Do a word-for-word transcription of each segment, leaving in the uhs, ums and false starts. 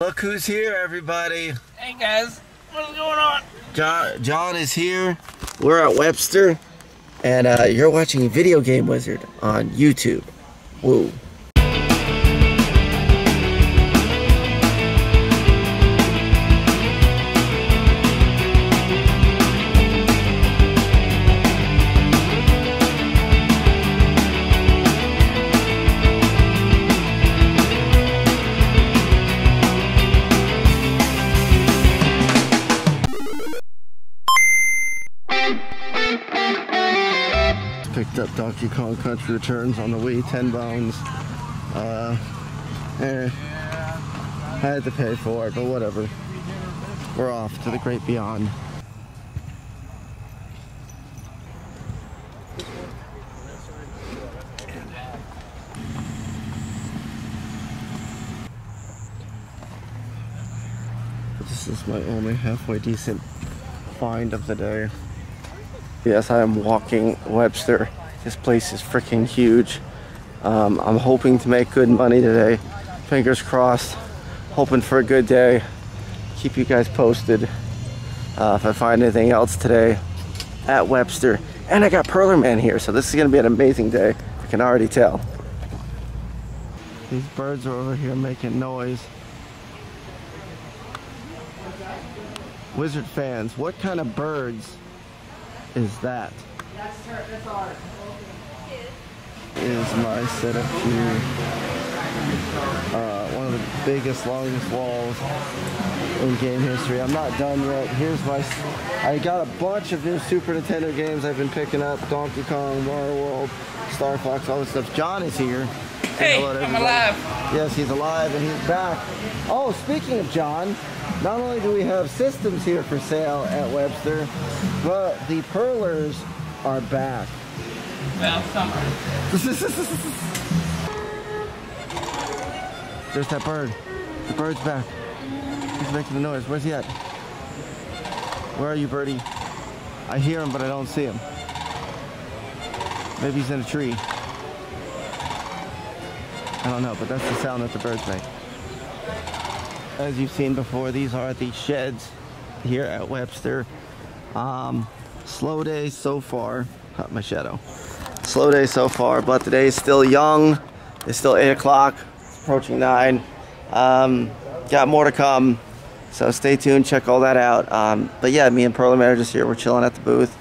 Look who's here, everybody. Hey guys, what's going on? John, John is here. We're at Webster, and uh, you're watching Video Game Wizard on YouTube. Woo. Picked up Donkey Kong Country Returns on the Wii, ten bones. Uh, eh, I had to pay for it, but whatever. We're off to the great beyond. This is my only halfway decent find of the day. Yes, I am walking Webster. This place is freaking huge. Um, I'm hoping to make good money today. Fingers crossed. Hoping for a good day. Keep you guys posted uh, if I find anything else today at Webster. And I got Perlerman here, so this is going to be an amazing day. I can already tell. These birds are over here making noise. Wizard fans, what kind of birds is that? That's her, that's ours. Is my setup here. Uh, one of the biggest, longest walls in game history. I'm not done yet. Here's my. I got a bunch of new Super Nintendo games I've been picking up: Donkey Kong, Mario World, Star Fox, all this stuff. John is here. Hey, hello, I'm alive. Yes, he's alive and he's back. Oh, speaking of John. Not only do we have systems here for sale at Webster, but the Perlers are back. Well, some are. There's that bird. The bird's back. He's making a noise. Where's he at? Where are you, birdie? I hear him, but I don't see him. Maybe he's in a tree. I don't know, but that's the sound that the birds make. As you've seen before, these are the sheds here at Webster. Um, slow day so far. Cut my shadow. Slow day so far, but the day is still young. It's still eight o'clock. It's approaching nine. Um, got more to come, so stay tuned. Check all that out. Um, but yeah, me and Perlerman are just here. We're chilling at the booth.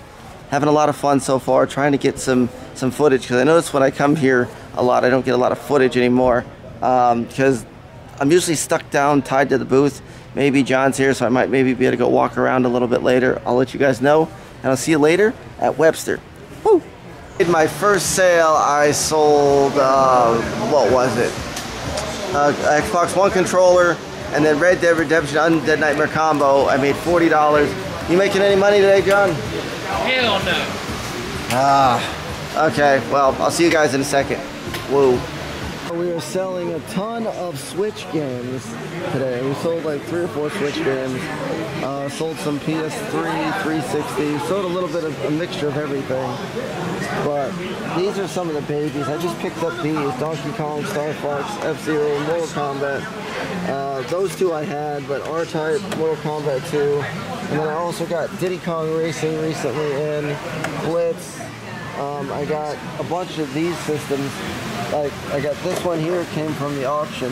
Having a lot of fun so far, trying to get some, some footage. Because I notice when I come here a lot, I don't get a lot of footage anymore. Um, because I'm usually stuck down, tied to the booth. Maybe John's here, so I might maybe be able to go walk around a little bit later. I'll let you guys know, and I'll see you later at Webster. Woo! In my first sale, I sold, uh, what was it? Uh, Xbox One controller, and then Red Dead Redemption Undead Nightmare combo. I made forty dollars. You making any money today, John? Hell no. Ah, okay. Well, I'll see you guys in a second. Woo. We are selling a ton of Switch games today. We sold like three or four Switch games. Uh, sold some P S three, three sixty. Sold a little bit of a mixture of everything. But these are some of the babies. I just picked up these. Donkey Kong, Star Fox, F-Zero, Mortal Kombat. Uh, those two I had, but R-Type, Mortal Kombat two. And then I also got Diddy Kong Racing recently in. Blitz. Um, I got a bunch of these systems. Like, I got this one here, came from the auction.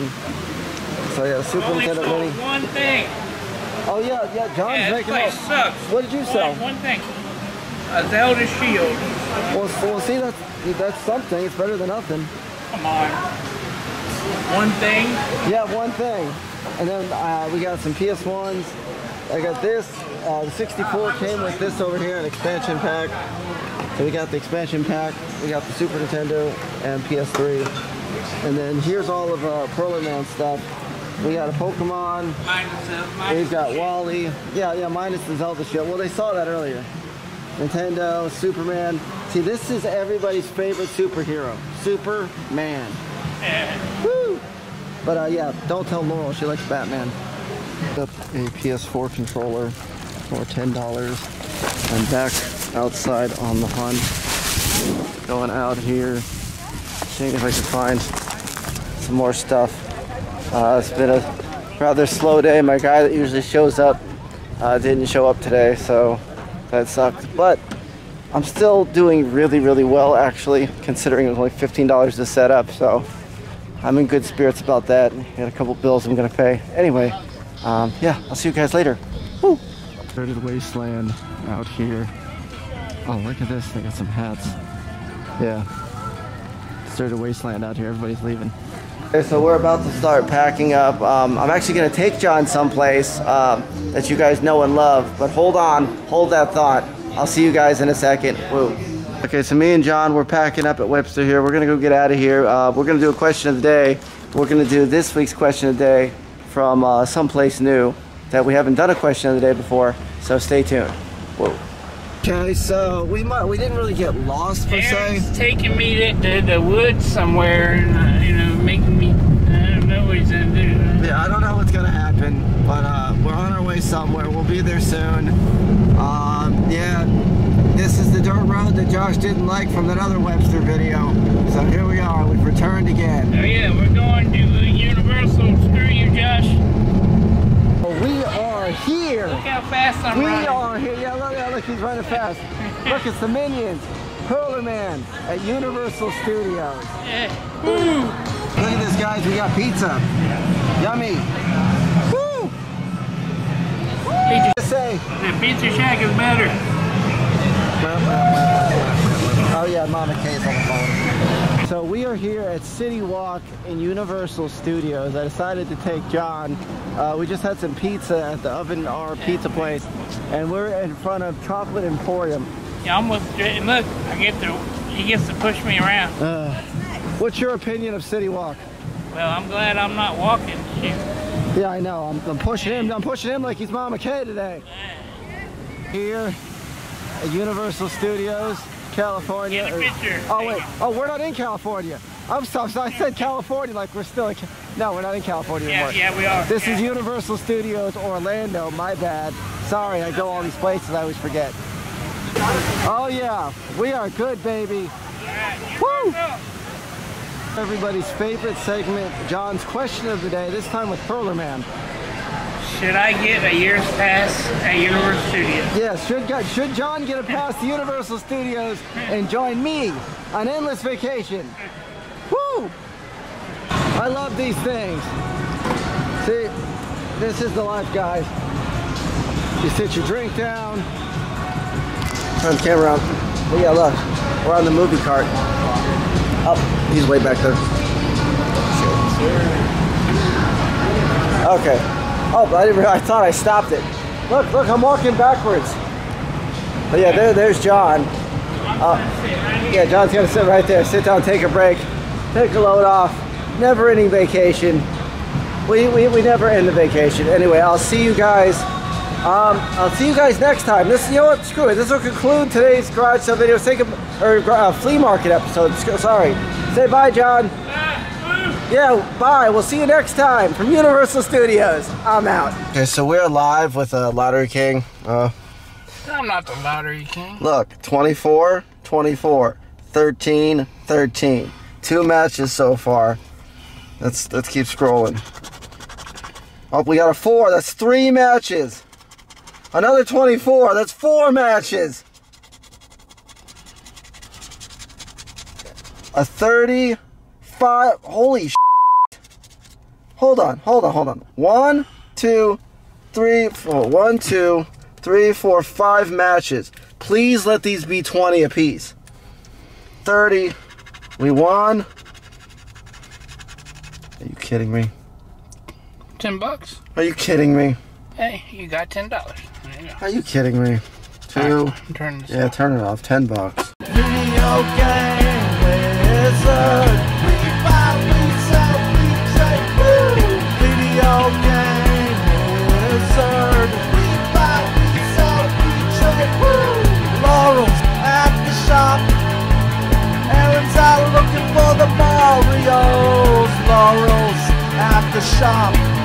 So I got a Super Nintendo Mini. One thing. Oh yeah, yeah, John's yeah, making up. Sucks. What did you Only sell? One thing. A Zelda shield. Well, well, see, that's, that's something. It's better than nothing. Come on. One thing? Yeah, one thing. And then uh, we got some P S ones. I got this. Uh, the sixty-four came with this over here, an expansion pack. So we got the expansion pack, we got the Super Nintendo and P S three. And then here's all of our Perlerman stuff. We got a Pokemon, minus, uh, minus we've got Wally. Yeah, yeah, minus the Zelda shield. Well, they saw that earlier. Nintendo, Superman. See, this is everybody's favorite superhero, Superman. Yeah. Woo! But uh, yeah, don't tell Laurel, she likes Batman. Up a P S four controller for ten dollars. I'm back outside on the hunt. Going out here, seeing if I can find some more stuff. Uh, it's been a rather slow day. My guy that usually shows up uh, didn't show up today, so that sucks. But I'm still doing really, really well, actually, considering it was only fifteen dollars to set up, so I'm in good spirits about that. Got a couple bills I'm gonna pay. Anyway, um, yeah, I'll see you guys later. Woo! Deserted wasteland out here. Oh, look at this, they got some hats. Yeah, deserted wasteland out here, everybody's leaving. Okay, so we're about to start packing up. Um, I'm actually gonna take John someplace uh, that you guys know and love, but hold on, hold that thought. I'll see you guys in a second. Woo. Okay, so me and John, we're packing up at Webster here. We're gonna go get out of here. Uh, we're gonna do a question of the day. We're gonna do this week's question of the day from uh, someplace new that we haven't done a question of the day before, so stay tuned. Whoa. Okay, so we might, we didn't really get lost per se. Aaron's taking me to the, the woods somewhere, and uh, you know, making me, I don't know what he's gonna do. Yeah, I don't know what's gonna happen, but uh, we're on our way somewhere. We'll be there soon. Um, yeah, this is the dirt road that Josh didn't like from that other Webster video. So here we are, we've returned again. Oh yeah, we're going to uh, Universal. Screw you, Josh. We are here. Look how fast I'm we running. We are here. Yeah, look, look, he's running fast. Look, it's the Minions, Perlerman at Universal Studios. Yeah. Woo. Look at this, guys. We got pizza. Yeah. Yummy. Woo! Woo. Just say the Pizza Shack is better. Oh yeah, Mama K's on the phone. So we are here at City Walk in Universal Studios. I decided to take John. Uh, we just had some pizza at the Oven R Pizza place, and we're in front of Chocolate Emporium. Yeah, almost. And look, I get to, he gets to push me around. Uh, what's your opinion of City Walk? Well, I'm glad I'm not walking. Shoot. Yeah, I know. I'm, I'm pushing him. I'm pushing him like he's Mama K today. Here at Universal Studios, California. Get a picture. Or, oh wait. Oh, we're not in California. I'm sorry, so I said California like we're still in, no, we're not in California anymore. Yeah, yeah, we are. This yeah. is Universal Studios Orlando, my bad. Sorry, I go all these places, I always forget. Oh yeah, we are good, baby. Yeah, woo! Everybody's favorite segment, John's question of the day, this time with Perlerman. Should I get a year's pass at Universal Studios? Yeah, should, should John get a pass to Universal Studios and join me on Endless Vacation? Woo! I love these things. See, this is the life, guys. You sit your drink down. Turn the camera on. Oh yeah, look. We're on the movie cart. Oh, he's way back there. Okay. Oh, but I didn't. I thought I stopped it. Look, look. I'm walking backwards. But yeah, there, there's John. Uh, yeah, John's gonna sit right there. Sit down. Take a break. Take a load off. Never ending vacation. We, we, we never end the vacation. Anyway, I'll see you guys. Um, I'll see you guys next time. This, you know what? Screw it. This will conclude today's garage sale video. Say, or uh, flea market episode. Sorry. Say bye, John. Yeah, bye. We'll see you next time from Universal Studios. I'm out. Okay, so we're live with a uh, Lottery King. Uh, I'm not the Lottery King. Look, twenty-four, twenty-four, thirteen, thirteen. Two matches so far. Let's let's keep scrolling. Oh, we got a four. That's three matches. Another twenty-four. That's four matches. A thirty-five. Holy shit. Hold on. Hold on. Hold on. One, two, three, four. One, two, three, four, five matches. Please let these be twenty apiece. thirty. We won. Are you kidding me? Ten bucks. Are you kidding me? Hey, you got ten dollars. Are you kidding me? Two. Right, turn this yeah, off. Turn it off. Ten bucks. Video game wizard. We buy, we sell, we say woo. Video game wizard. We buy, we sell, we say woo. Laurels at the shop. Aaron's out looking for the Mario's. Laurels at the shop.